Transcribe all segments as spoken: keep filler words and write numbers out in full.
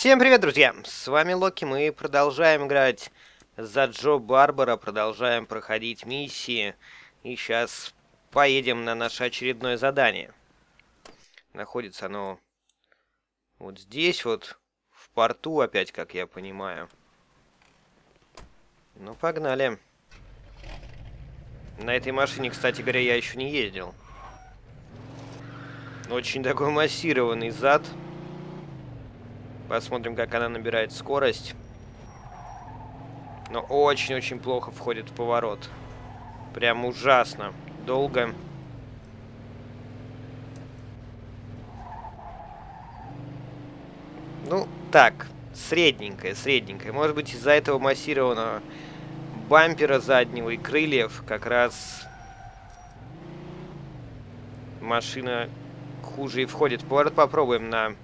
Всем привет, друзья! С вами Локи, мы продолжаем играть за Джо Барбаро, продолжаем проходить миссии, и сейчас поедем на наше очередное задание. Находится оно вот здесь, вот в порту опять, как я понимаю. Ну, погнали. На этой машине, кстати говоря, я еще не ездил. Очень такой массированный зад. Посмотрим, как она набирает скорость. Но очень-очень плохо входит в поворот. Прям ужасно. Долго. Ну, так. Средненькая, средненькая. Может быть, из-за этого массированного бампера заднего и крыльев как раз машина хуже и входит в поворот. Попробуем на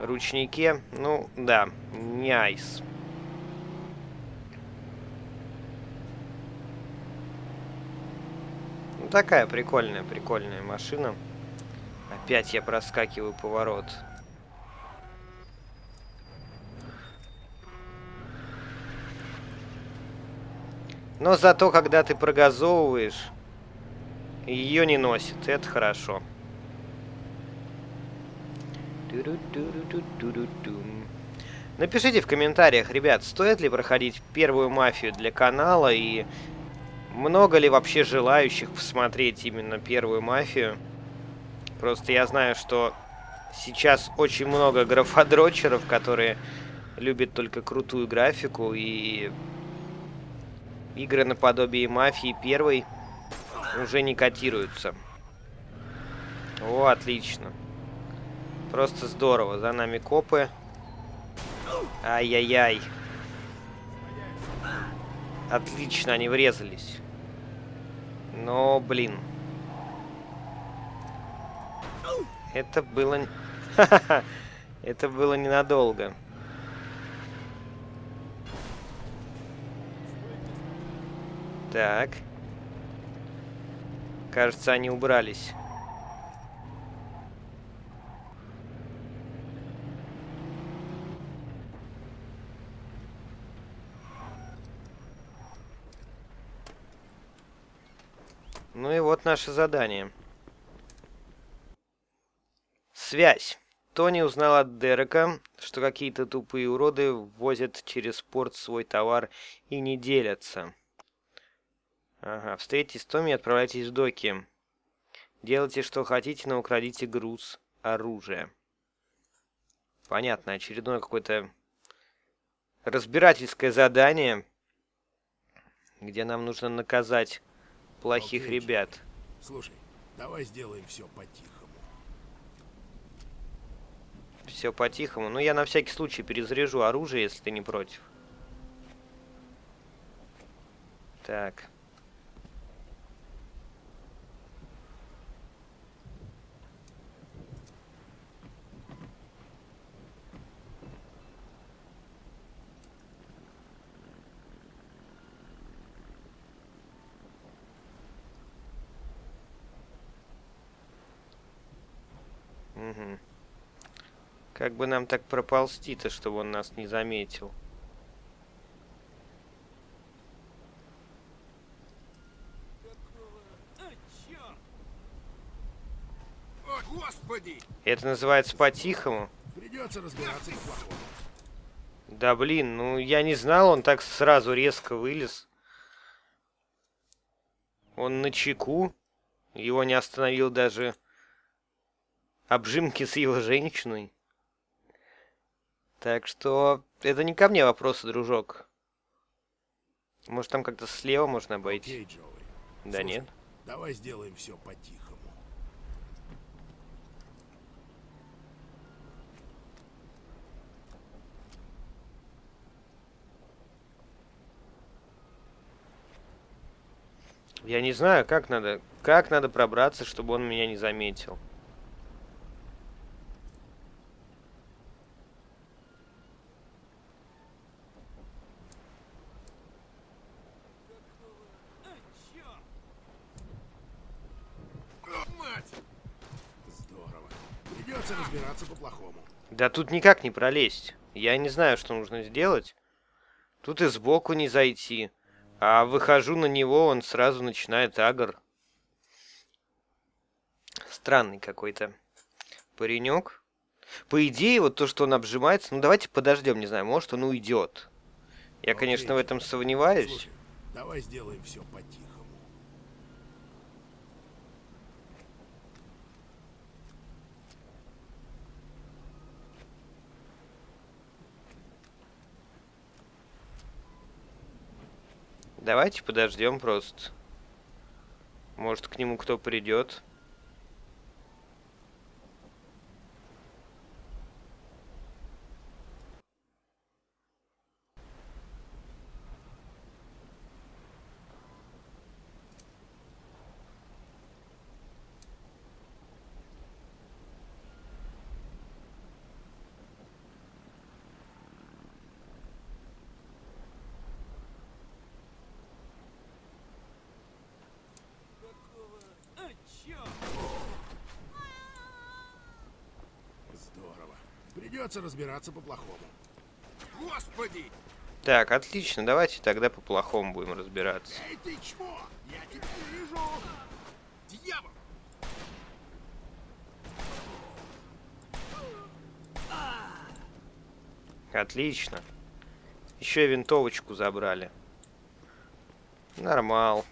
ручнике. Ну, да, не айс. Ну, такая прикольная, прикольная машина. Опять я проскакиваю поворот. Но зато, когда ты прогазовываешь, ее не носит. Это хорошо. Напишите в комментариях, ребят, стоит ли проходить первую мафию для канала и много ли вообще желающих посмотреть именно первую мафию. Просто я знаю, что сейчас очень много графодрочеров, которые любят только крутую графику и игры наподобие мафии первой уже не котируются. О, отлично. Просто здорово. За нами копы. Ай-яй-яй. Отлично, они врезались. Но, блин. Это было... Это было ненадолго. Так. Кажется, они убрались. Ну и вот наше задание. Связь. Тони узнал от Дерека, что какие-то тупые уроды возят через порт свой товар и не делятся. Ага, встретитесь с Томми и отправляйтесь в доки. Делайте, что хотите, но украдите груз оружия. Понятно, очередное какое-то разбирательское задание, где нам нужно наказать плохих Окей, ребят. Слушай, давай сделаем все по-тихому. Все по-тихому. Ну, я на всякий случай перезаряжу оружие, если ты не против. Так. Угу. Как бы нам так проползти-то, чтобы он нас не заметил. О, Господи! Это называется по-тихому? Придется разбираться. Да блин, ну я не знал, он так сразу резко вылез. Он на чеку. Его не остановил даже обжимки с его женщиной. Так что это не ко мне вопросы, дружок. Может, там как-то слева можно обойти? Окей, Джоуи. Да. Слушай, нет. Давай сделаем все по-тихому. Я не знаю, как надо, как надо пробраться, чтобы он меня не заметил. Здорово. Придется разбираться по-плохому. Да тут никак не пролезть. Я не знаю, что нужно сделать. Тут и сбоку не зайти. А выхожу на него, он сразу начинает агр. Странный какой-то паренек. По идее, вот то, что он обжимается... Ну, давайте подождем, не знаю, может, он уйдет. Я, конечно, в этом сомневаюсь. Слушай, давай сделаем все по-тихому. Давайте подождем просто. Может, к нему кто придет. Разбираться по-плохому. Господи! Так, отлично, давайте тогда по-плохому будем разбираться. Эй, ты чмо! Я тебя вижу! Дьявол! Отлично. Еще и винтовочку забрали. Нормал.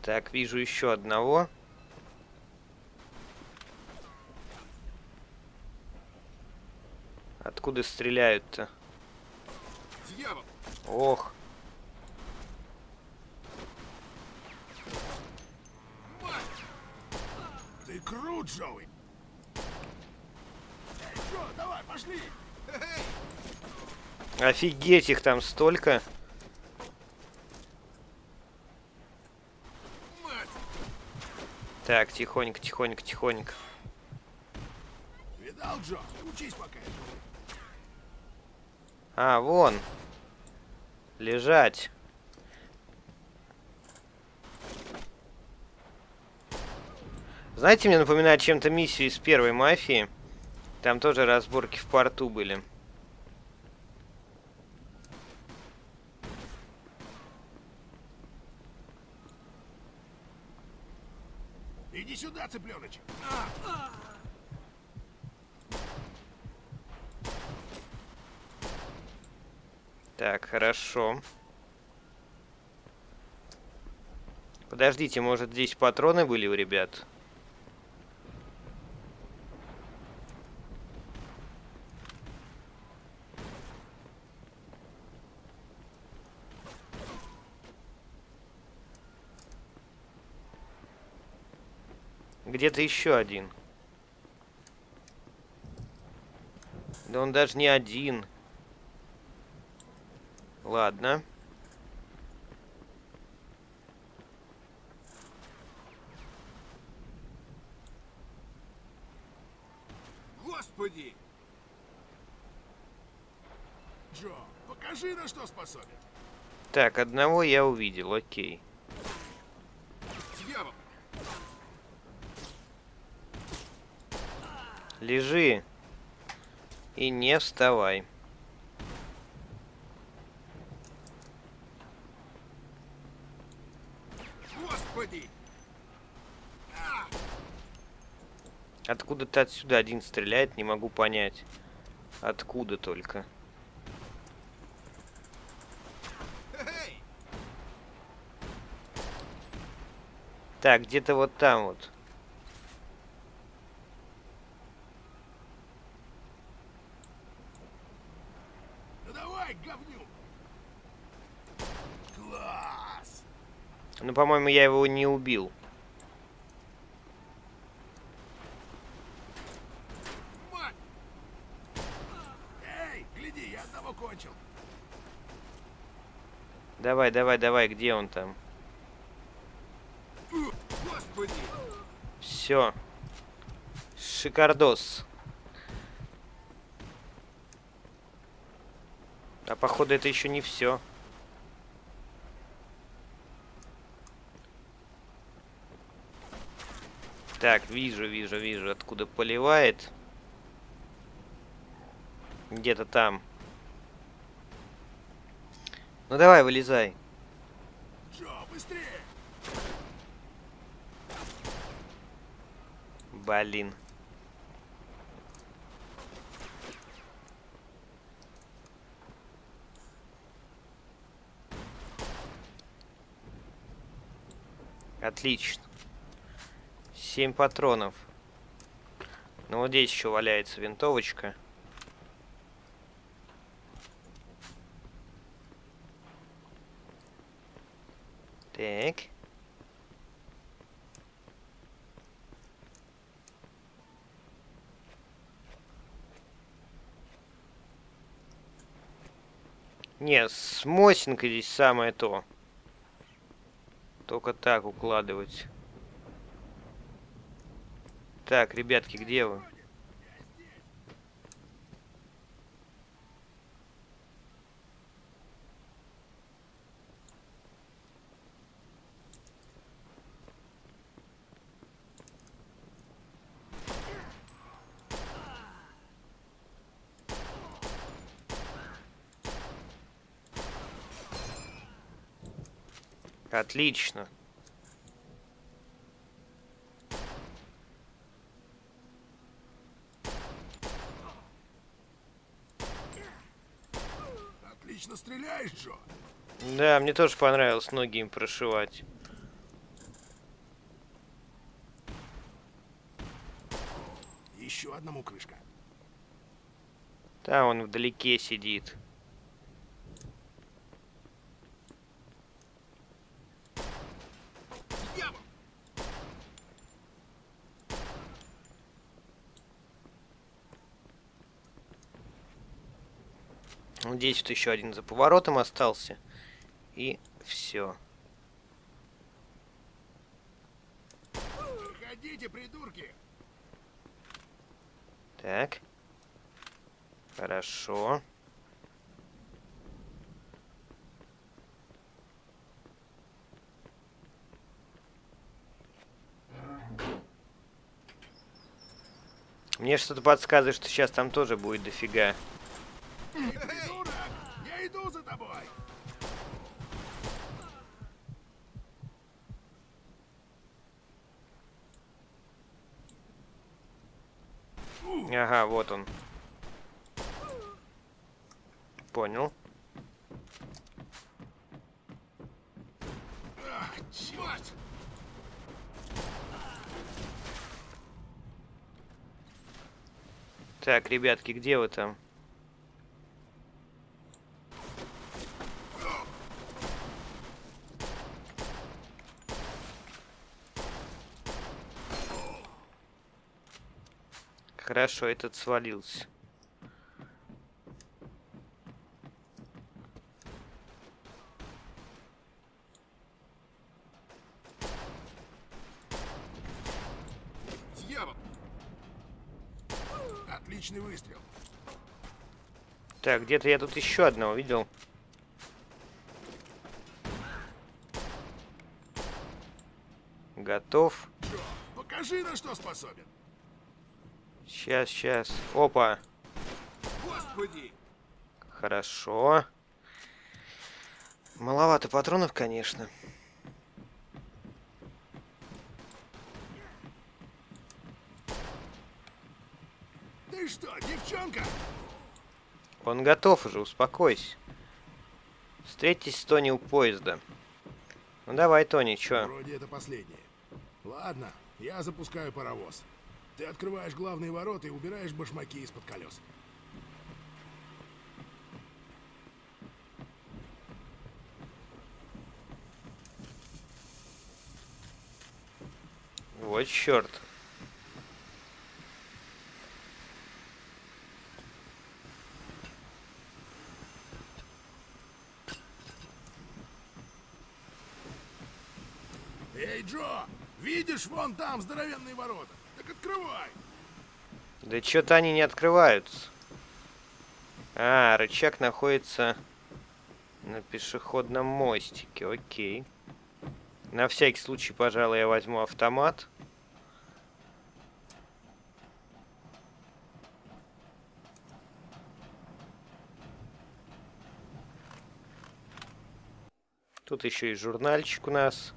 Так, вижу еще одного. Откуда стреляют-то? Ох. Ты крут, Джоуи. Давай, пошли. Офигеть, их там столько. Так, тихонько, тихонько, тихонько. Видал, Джо? Учись пока. А, вон. Лежать. Знаете, мне напоминает чем-то миссию из первой мафии. Там тоже разборки в порту были. Сюда, цыпленочек. А! Так, хорошо. Подождите, может, здесь патроны были у ребят? Где-то еще один. Да он даже не один. Ладно. Господи! Джо, покажи, на что способен. Так, одного я увидел, окей. Лежи и не вставай. Господи! Откуда-то отсюда один стреляет, не могу понять. Откуда только. Так, где-то вот там вот. Ну, по-моему, я его не убил. Эй, гляди, я одного кончил. Давай, давай, давай, где он там? Господи. Все. Шикардос. А походу это еще не все. Так, вижу, вижу, вижу, откуда поливает. Где-то там. Ну давай, вылезай. Джо, быстрее! Блин. Отлично. семь патронов. Ну вот здесь еще валяется винтовочка. Так. Не, с Мосинкой здесь самое то. Только так укладывать. Так, ребятки, где вы? Отлично. Отлично стреляешь, Джо. Да, мне тоже понравилось ноги им прошивать. Еще одному крышка. Да, он вдалеке сидит. Здесь вот еще один за поворотом остался. И все. Выходите, придурки! Так. Хорошо. Мне что-то подсказывает, что сейчас там тоже будет дофига. Ага, вот он. Понял. Ах, черт! Так, ребятки, где вы там? Хорошо, этот свалился. Дьявол! Отличный выстрел. Так, где-то я тут еще одного видел. Готов. Джо, покажи, на что способен. Сейчас, сейчас. Опа. Господи. Хорошо. Маловато патронов, конечно. Ты что, девчонка? Он готов уже, успокойся. Встретитесь с Тони у поезда. Ну давай, Тони, чё? Вроде это последнее. Ладно, я запускаю паровоз. Ты открываешь главные ворота и убираешь башмаки из-под колес. Вот черт. Эй, Джо, видишь вон там здоровенные ворота? Открывай. Да что-то они не открываются. А, рычаг находится на пешеходном мостике. Окей. На всякий случай, пожалуй, я возьму автомат. Тут еще и журнальчик у нас.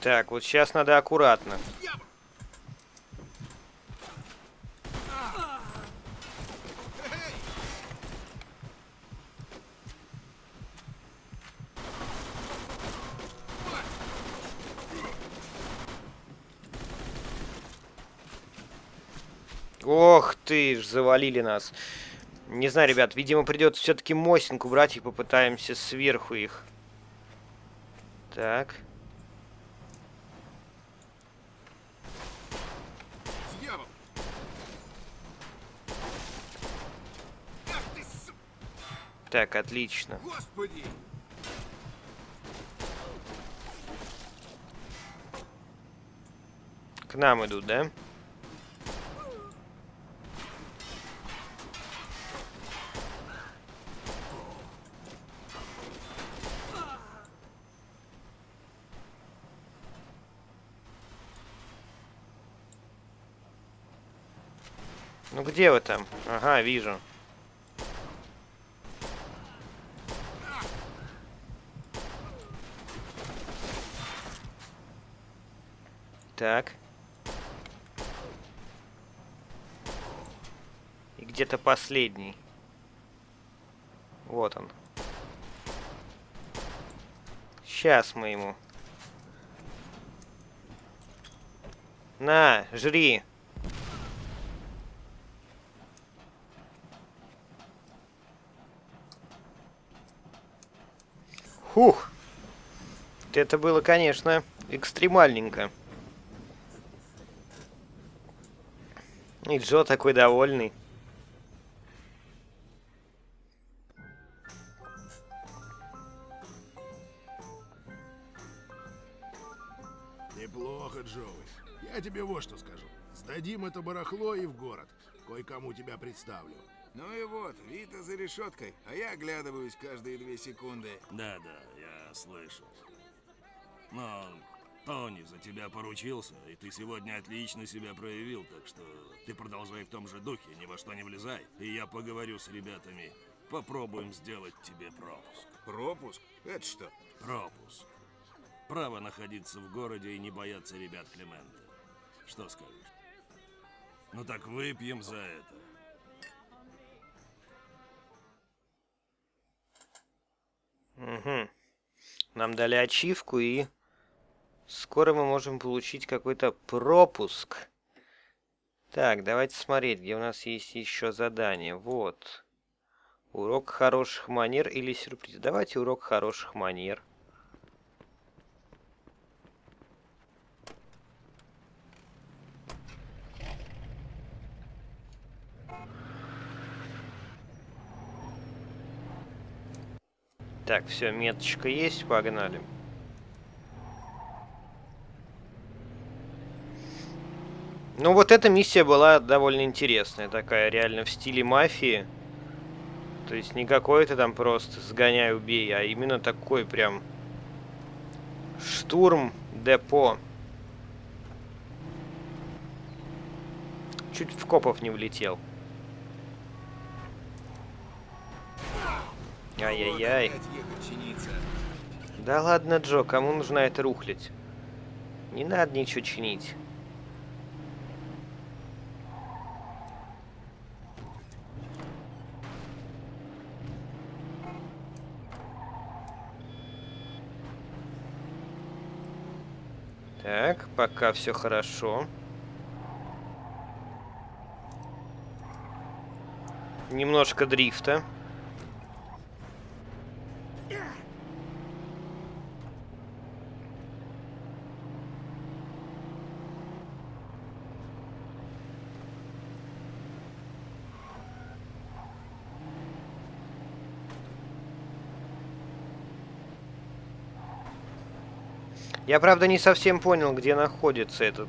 Так, вот сейчас надо аккуратно. Ох ты ж, завалили нас. Не знаю, ребят, видимо, придется все-таки Мосинку брать и попытаемся сверху их. Так. Так, отлично. Господи! К нам идут, да? Ну где вы там? Ага, вижу. Так. И где-то последний. Вот он. Сейчас мы ему. На, жри. Фух. Это было, конечно, экстремальненько. И Джо такой довольный. Неплохо, Джоуи. Я тебе вот что скажу. Сдадим это барахло и в город. Кое-кому тебя представлю. Ну и вот, Вита за решеткой, а я оглядываюсь каждые две секунды. Да-да, я слышал. Но... Тони за тебя поручился, и ты сегодня отлично себя проявил, так что ты продолжай в том же духе, ни во что не влезай. И я поговорю с ребятами, попробуем сделать тебе пропуск. Пропуск? Это что? Пропуск. Право находиться в городе и не бояться ребят Клементе. Что скажешь? Ну так выпьем за это. Угу. Нам дали ачивку и... Скоро мы можем получить какой-то пропуск. Так, давайте смотреть, где у нас есть еще задание. Вот. Урок хороших манер или сюрприз. Давайте урок хороших манер. Так, все, меточка есть, погнали. Ну вот эта миссия была довольно интересная, такая реально в стиле мафии. То есть не какой-то там просто сгоняй, убей, а именно такой прям штурм депо. Чуть в копов не влетел. Ай-яй-яй. Да ладно, Джо, кому нужна эта рухлядь? Не надо ничего чинить. Так, пока все хорошо. Немножко дрифта. Я, правда, не совсем понял, где находится этот...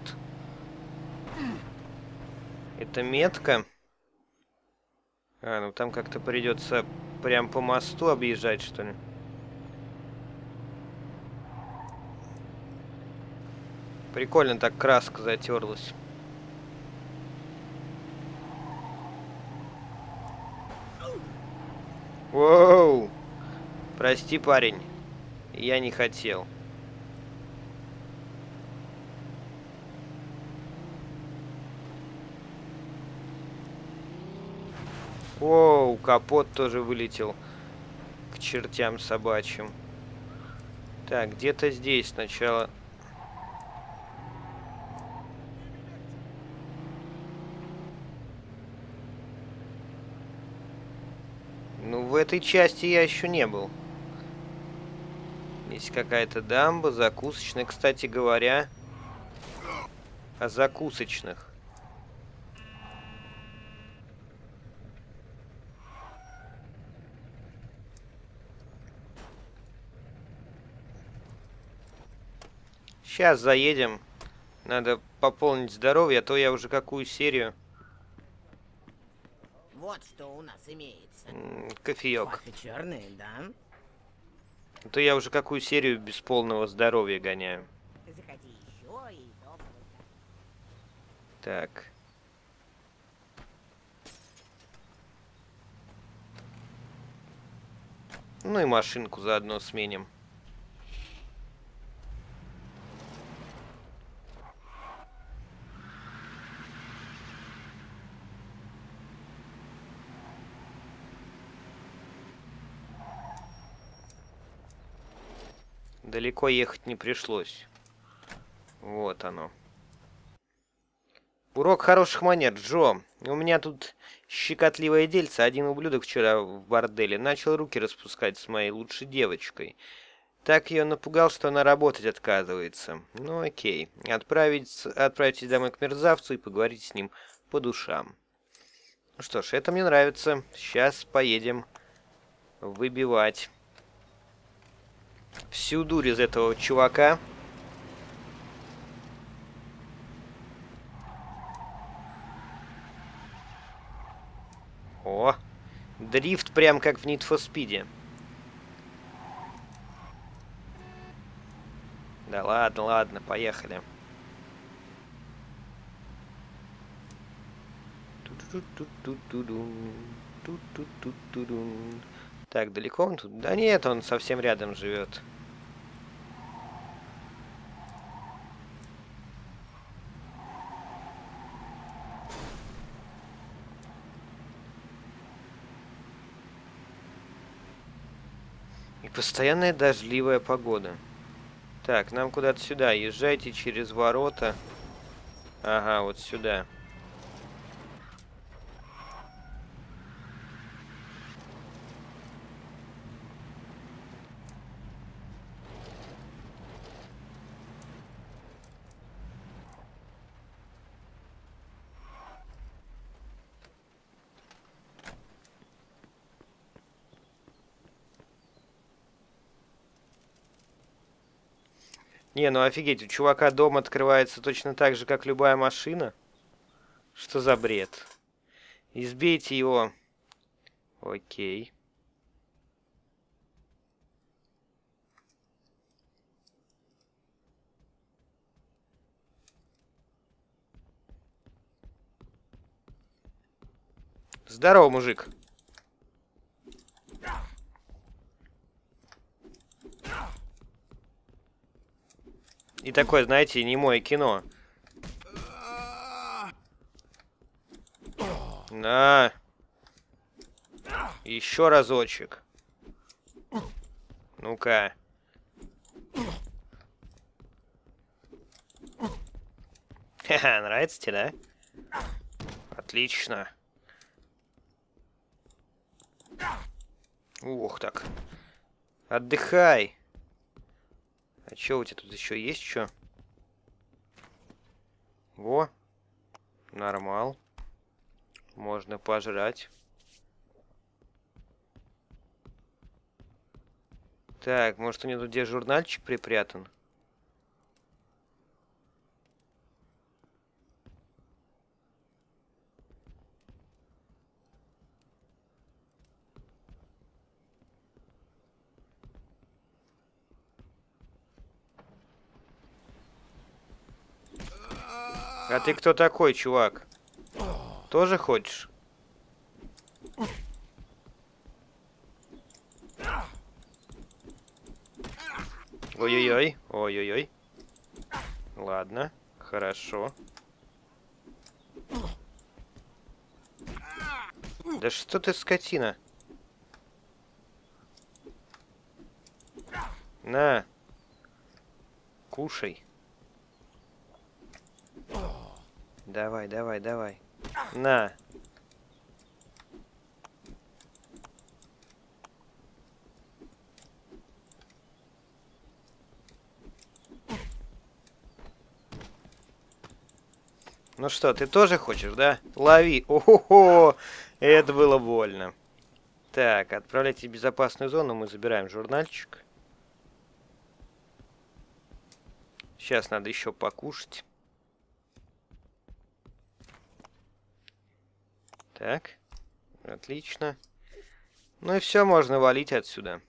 Эта метка. А, ну там как-то придется прям по мосту объезжать, что ли? Прикольно так краска затерлась. Воу! Прости, парень. Я не хотел. Воу, капот тоже вылетел к чертям собачьим. Так, где-то здесь сначала. Ну, в этой части я еще не был. Есть какая-то дамба, закусочная, кстати говоря. О закусочных. Сейчас заедем. Надо пополнить здоровье, а то я уже какую серию. Вот что у нас имеется. Кофеек. Кофе черный, да? А то я уже какую серию без полного здоровья гоняю. Заходи еще и добрый. Так. Ну и машинку заодно сменим. Далеко ехать не пришлось. Вот оно. Урок хороших манер, Джо. У меня тут щекотливое дельце. Один ублюдок вчера в борделе начал руки распускать с моей лучшей девочкой. Так ее напугал, что она работать отказывается. Ну окей. Отправить, отправитесь домой к мерзавцу и поговорить с ним по душам. Ну что ж, это мне нравится. Сейчас поедем выбивать всю дурь из этого чувака. О, дрифт прям как в Need for Speed. Да ладно, ладно, поехали. Так, далеко он тут? Да нет, он совсем рядом живет. И постоянная дождливая погода. Так, нам куда-то сюда. Езжайте через ворота. Ага, вот сюда. Не, ну офигеть, у чувака дом открывается точно так же, как любая машина. Что за бред? Избейте его. Окей. Здорово, мужик. И такое, знаете, немое кино. На. Еще разочек. Ну-ка. Ха-ха, нравится тебе, да? Отлично. Ух, так. Отдыхай. А чё у тебя тут еще есть что? Во. Нормал. Можно пожрать. Так, может у меня тут где журнальчик припрятан? А ты кто такой, чувак? Тоже хочешь? Ой-ой-ой, ой-ой-ой. Ладно, хорошо. Да что ты, скотина? На, кушай. Давай, давай, давай. На. Ну что, ты тоже хочешь, да? Лови. О-хо-хо! Это было больно. Так, отправляйте в безопасную зону. Мы забираем журнальчик. Сейчас надо еще покушать. Так, отлично. Ну и все, можно валить отсюда.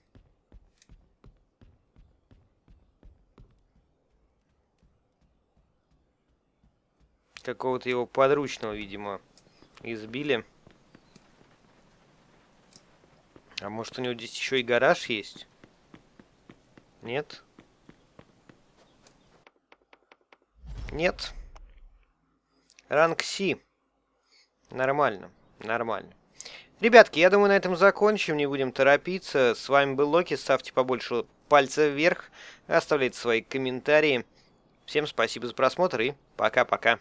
Какого-то его подручного, видимо, избили. А может, у него здесь еще и гараж есть? Нет? Нет. Ранг Си. Нормально. Нормально. Ребятки, я думаю, на этом закончим. Не будем торопиться. С вами был Локи. Ставьте побольше пальца вверх. Оставляйте свои комментарии. Всем спасибо за просмотр и пока-пока.